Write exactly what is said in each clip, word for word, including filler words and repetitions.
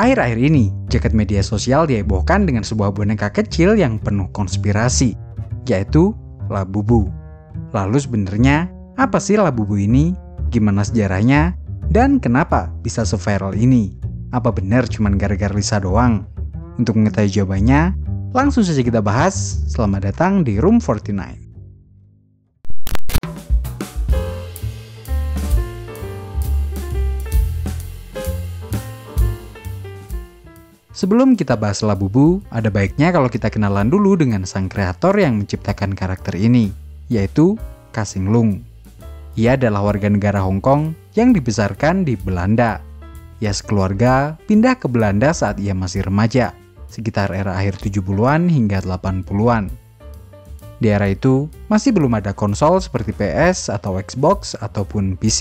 Akhir-akhir ini, jagat media sosial dihebohkan dengan sebuah boneka kecil yang penuh konspirasi, yaitu Labubu. Lalu sebenarnya, apa sih Labubu ini? Gimana sejarahnya? Dan kenapa bisa se-viral ini? Apa benar cuman gara-gara Lisa doang? Untuk mengetahui jawabannya, langsung saja kita bahas. Selamat datang di Room empat puluh sembilan. Sebelum kita bahas Labubu, ada baiknya kalau kita kenalan dulu dengan sang kreator yang menciptakan karakter ini, yaitu Kasing Lung. Ia adalah warga negara Hong Kong yang dibesarkan di Belanda. Ia sekeluarga pindah ke Belanda saat ia masih remaja, sekitar era akhir tujuh puluhan hingga delapan puluhan. Di era itu, masih belum ada konsol seperti P S atau Xbox ataupun P C.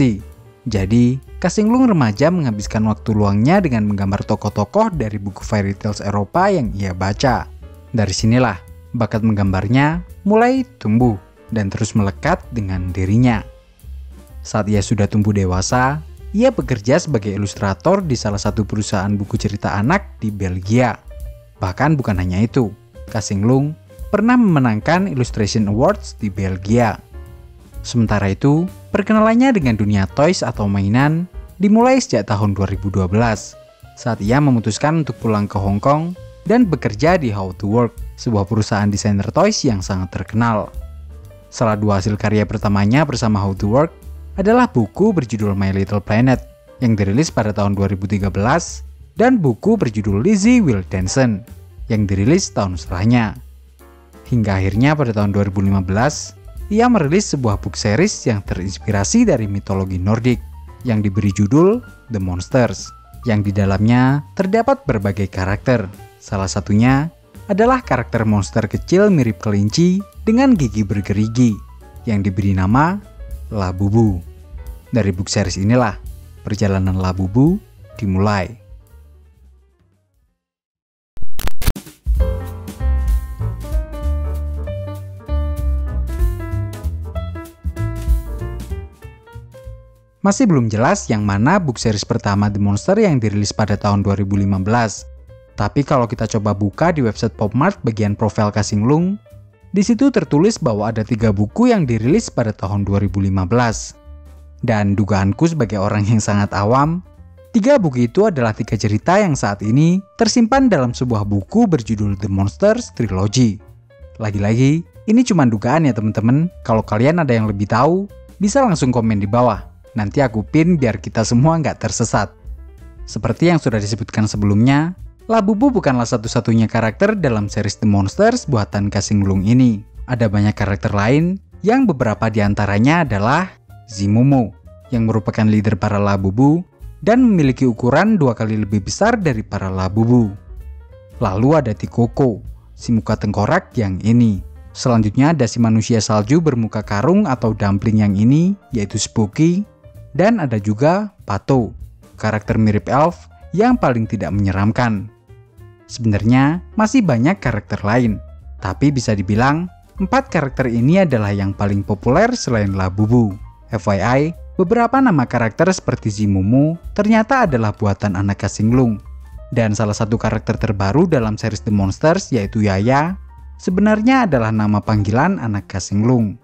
Jadi, Kasing Lung remaja menghabiskan waktu luangnya dengan menggambar tokoh-tokoh dari buku fairy tales Eropa yang ia baca. Dari sinilah, bakat menggambarnya mulai tumbuh dan terus melekat dengan dirinya. Saat ia sudah tumbuh dewasa, ia bekerja sebagai ilustrator di salah satu perusahaan buku cerita anak di Belgia. Bahkan bukan hanya itu, Kasing Lung pernah memenangkan Illustration Awards di Belgia. Sementara itu, perkenalannya dengan dunia toys atau mainan dimulai sejak tahun dua ribu dua belas, saat ia memutuskan untuk pulang ke Hong Kong dan bekerja di How To Work, sebuah perusahaan desainer toys yang sangat terkenal. Salah dua hasil karya pertamanya bersama How To Work adalah buku berjudul My Little Planet yang dirilis pada tahun dua ribu tiga belas dan buku berjudul Lizzie Wildenson yang dirilis tahun setelahnya. Hingga akhirnya pada tahun dua ribu lima belas, ia merilis sebuah book series yang terinspirasi dari mitologi Nordik yang diberi judul The Monsters, yang di dalamnya terdapat berbagai karakter. Salah satunya adalah karakter monster kecil mirip kelinci dengan gigi bergerigi yang diberi nama Labubu. Dari book series inilah perjalanan Labubu dimulai. Masih belum jelas yang mana book series pertama The Monster yang dirilis pada tahun dua ribu lima belas. Tapi kalau kita coba buka di website Pop Mart bagian profil Kasing Lung, di situ tertulis bahwa ada tiga buku yang dirilis pada tahun dua ribu lima belas. Dan dugaanku sebagai orang yang sangat awam, tiga buku itu adalah tiga cerita yang saat ini tersimpan dalam sebuah buku berjudul The Monsters Trilogy. Lagi-lagi, ini cuma dugaan ya teman-teman. Kalau kalian ada yang lebih tahu, bisa langsung komen di bawah. Nanti aku pin biar kita semua nggak tersesat. Seperti yang sudah disebutkan sebelumnya, Labubu bukanlah satu-satunya karakter dalam series The Monsters buatan Kasing Lung ini. Ada banyak karakter lain, yang beberapa diantaranya adalah Zimumu, yang merupakan leader para Labubu, dan memiliki ukuran dua kali lebih besar dari para Labubu. Lalu ada Tiko-Ko, si muka tengkorak yang ini. Selanjutnya ada si manusia salju bermuka karung atau dumpling yang ini, yaitu Spooky. Dan ada juga Pato, karakter mirip elf yang paling tidak menyeramkan. Sebenarnya masih banyak karakter lain, tapi bisa dibilang empat karakter ini adalah yang paling populer selain Labubu. F Y I, beberapa nama karakter seperti Zimumu ternyata adalah buatan anak Kasing Lung. Dan salah satu karakter terbaru dalam series The Monsters yaitu Yaya, sebenarnya adalah nama panggilan anak Kasing Lung.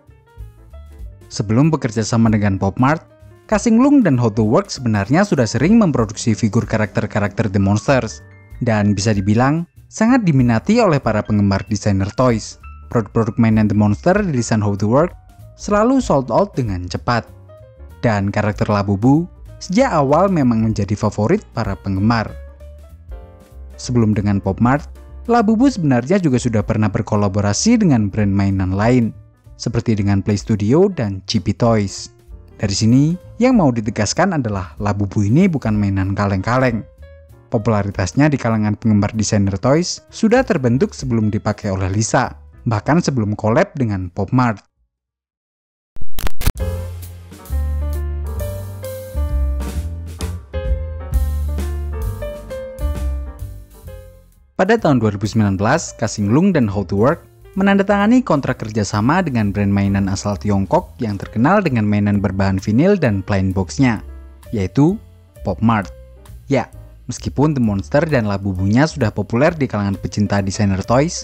Sebelum bekerja sama dengan Pop Mart, Kasing Lung dan How To Work sebenarnya sudah sering memproduksi figur karakter-karakter The Monsters dan bisa dibilang sangat diminati oleh para penggemar desainer toys. Produk-produk mainan The Monster rilisan How To Work selalu sold out dengan cepat. Dan karakter Labubu sejak awal memang menjadi favorit para penggemar. Sebelum dengan Pop Mart, Labubu sebenarnya juga sudah pernah berkolaborasi dengan brand mainan lain seperti dengan Play Studio dan G P Toys. Dari sini, yang mau ditegaskan adalah Labubu ini bukan mainan kaleng-kaleng. Popularitasnya di kalangan penggemar desainer toys sudah terbentuk sebelum dipakai oleh Lisa, bahkan sebelum collab dengan Pop Mart. Pada tahun dua ribu sembilan belas, Kasing Lung dan How To Work menandatangani kontrak kerjasama dengan brand mainan asal Tiongkok yang terkenal dengan mainan berbahan vinil dan blind box-nya, yaitu Pop Mart. Ya, Meskipun The Monsters dan Labubunya sudah populer di kalangan pecinta desainer toys,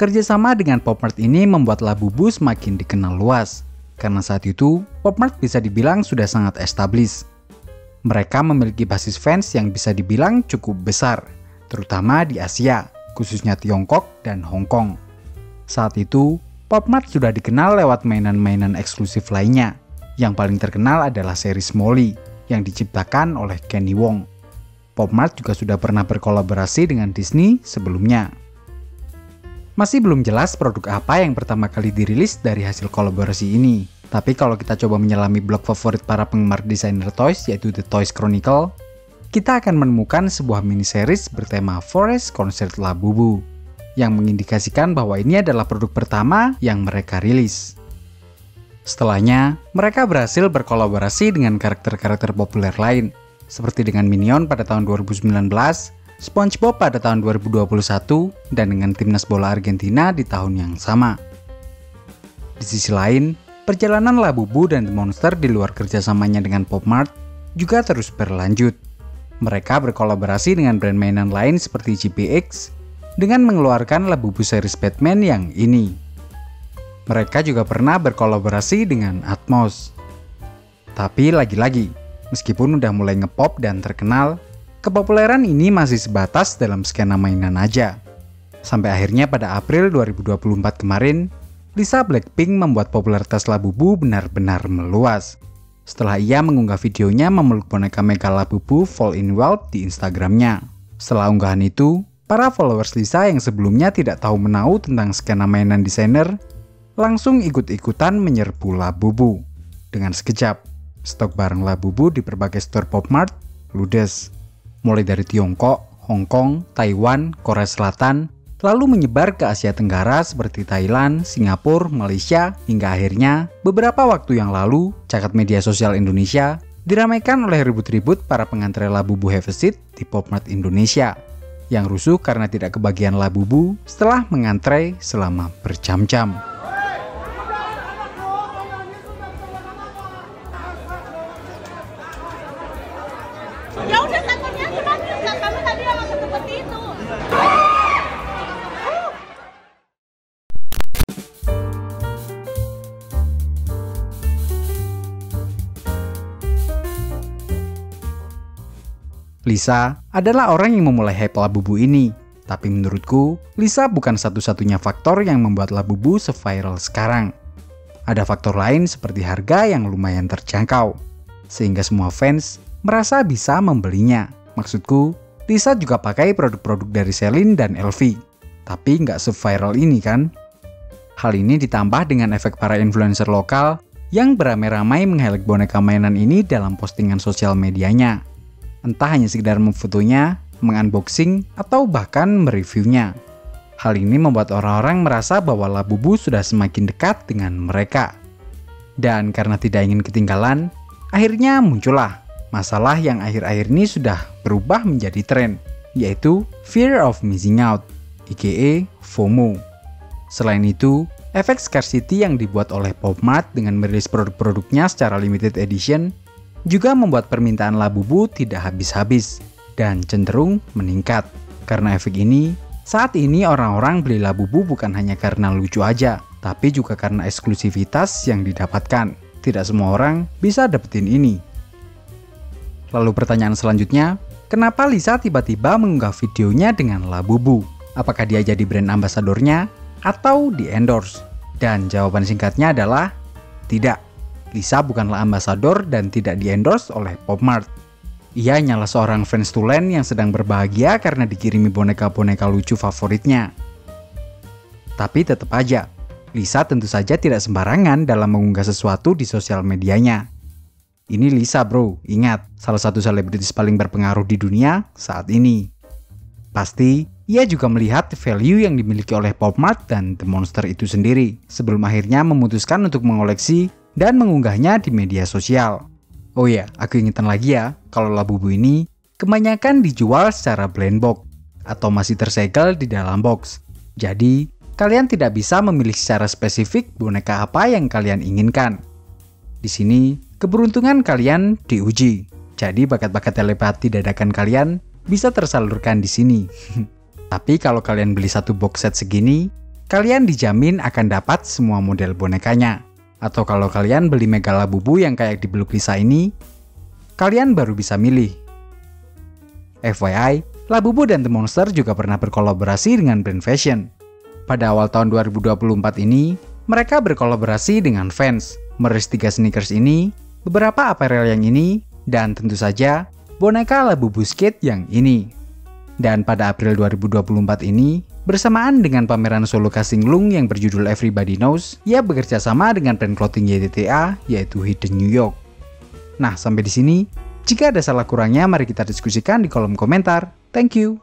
kerjasama dengan Pop Mart ini membuat Labubu semakin dikenal luas. Karena saat itu, Pop Mart bisa dibilang sudah sangat established. Mereka memiliki basis fans yang bisa dibilang cukup besar, terutama di Asia, khususnya Tiongkok dan Hong Kong. Saat itu, Pop Mart sudah dikenal lewat mainan-mainan eksklusif lainnya. Yang paling terkenal adalah series Molly yang diciptakan oleh Kenny Wong. Pop Mart juga sudah pernah berkolaborasi dengan Disney sebelumnya. Masih belum jelas produk apa yang pertama kali dirilis dari hasil kolaborasi ini. Tapi kalau kita coba menyelami blog favorit para penggemar desainer toys yaitu The Toys Chronicle, kita akan menemukan sebuah mini series bertema Forest Concert Labubu yang mengindikasikan bahwa ini adalah produk pertama yang mereka rilis. Setelahnya, mereka berhasil berkolaborasi dengan karakter-karakter populer lain seperti dengan Minion pada tahun dua ribu sembilan belas, SpongeBob pada tahun dua ribu dua puluh satu, dan dengan timnas bola Argentina di tahun yang sama. Di sisi lain, perjalanan Labubu dan The Monsters di luar kerjasamanya dengan Pop Mart juga terus berlanjut. Mereka berkolaborasi dengan brand mainan lain seperti G P X dengan mengeluarkan Labubu series Batman yang ini. Mereka juga pernah berkolaborasi dengan Atmos. Tapi lagi-lagi, meskipun udah mulai ngepop dan terkenal, kepopuleran ini masih sebatas dalam skena mainan aja. Sampai akhirnya pada April dua ribu dua puluh empat kemarin, Lisa Blackpink membuat popularitas Labubu benar-benar meluas. Setelah ia mengunggah videonya memeluk boneka Mega Labubu Fall in Wild di Instagramnya. Setelah unggahan itu, para followers Lisa yang sebelumnya tidak tahu menahu tentang skena mainan desainer, langsung ikut-ikutan menyerbu Labubu. Dengan sekejap, stok barang Labubu di berbagai store Pop Mart ludes. Mulai dari Tiongkok, Hong Kong, Taiwan, Korea Selatan, lalu menyebar ke Asia Tenggara seperti Thailand, Singapura, Malaysia, hingga akhirnya beberapa waktu yang lalu cakat media sosial Indonesia diramaikan oleh ribut-ribut para pengantre Labubu Have a Seat di Pop Mart Indonesia yang rusuh karena tidak kebagian Labubu setelah mengantre selama berjam-jam. Ya udah takutnya cuma kami tadi emang seperti itu. Lisa adalah orang yang memulai hype Labubu ini, tapi menurutku Lisa bukan satu-satunya faktor yang membuat Labubu se-viral sekarang. Ada faktor lain seperti harga yang lumayan terjangkau, sehingga semua fans merasa bisa membelinya. Maksudku, Lisa juga pakai produk-produk dari Celine dan L V, tapi nggak se-viral ini kan? Hal ini ditambah dengan efek para influencer lokal yang beramai-ramai menghelek boneka mainan ini dalam postingan sosial medianya. Entah hanya sekedar memfotonya, mengunboxing, atau bahkan mereviewnya. Hal ini membuat orang-orang merasa bahwa Labubu sudah semakin dekat dengan mereka. Dan karena tidak ingin ketinggalan, akhirnya muncullah masalah yang akhir-akhir ini sudah berubah menjadi tren, yaitu Fear of Missing Out, aka FOMO. Selain itu, efek scarcity yang dibuat oleh Pop Mart dengan merilis produk-produknya secara limited edition juga membuat permintaan Labubu tidak habis-habis dan cenderung meningkat. Karena efek ini, saat ini orang-orang beli Labubu bukan hanya karena lucu aja, tapi juga karena eksklusivitas yang didapatkan. Tidak semua orang bisa dapetin ini. Lalu pertanyaan selanjutnya, kenapa Lisa tiba-tiba mengunggah videonya dengan Labubu? Apakah dia jadi brand ambasadornya atau di-endorse? Dan jawaban singkatnya adalah tidak. Lisa bukanlah ambasador dan tidak di-endorse oleh Pop Mart. Ia hanyalah seorang fans tulen yang sedang berbahagia karena dikirimi boneka-boneka lucu favoritnya. Tapi tetap aja, Lisa tentu saja tidak sembarangan dalam mengunggah sesuatu di sosial medianya. Ini Lisa bro, ingat, salah satu selebritis paling berpengaruh di dunia saat ini. Pasti, ia juga melihat value yang dimiliki oleh Pop Mart dan The Monsters itu sendiri, sebelum akhirnya memutuskan untuk mengoleksi dan mengunggahnya di media sosial. Oh ya, aku ingetan lagi ya, kalau Labubu ini kebanyakan dijual secara blind box atau masih tersegel di dalam box. Jadi, kalian tidak bisa memilih secara spesifik boneka apa yang kalian inginkan. Di sini, keberuntungan kalian diuji. Jadi, bakat-bakat telepati dadakan kalian bisa tersalurkan di sini. Tapi kalau kalian beli satu box set segini, kalian dijamin akan dapat semua model bonekanya. Atau kalau kalian beli Mega Labubu yang kayak dibeluk Lisa ini, kalian baru bisa milih. F Y I, Labubu dan The Monster juga pernah berkolaborasi dengan brand fashion. Pada awal tahun dua ribu dua puluh empat ini, mereka berkolaborasi dengan Vans, merilis tiga sneakers ini, beberapa apparel yang ini, dan tentu saja boneka Labubu Skate yang ini. Dan pada April dua ribu dua puluh empat ini, bersamaan dengan pameran solo Kasing Lung yang berjudul Everybody Knows, ia bekerja sama dengan brand clothing Y T T A, yaitu Hidden New York. Nah, sampai di sini. Jika ada salah kurangnya, mari kita diskusikan di kolom komentar. Thank you!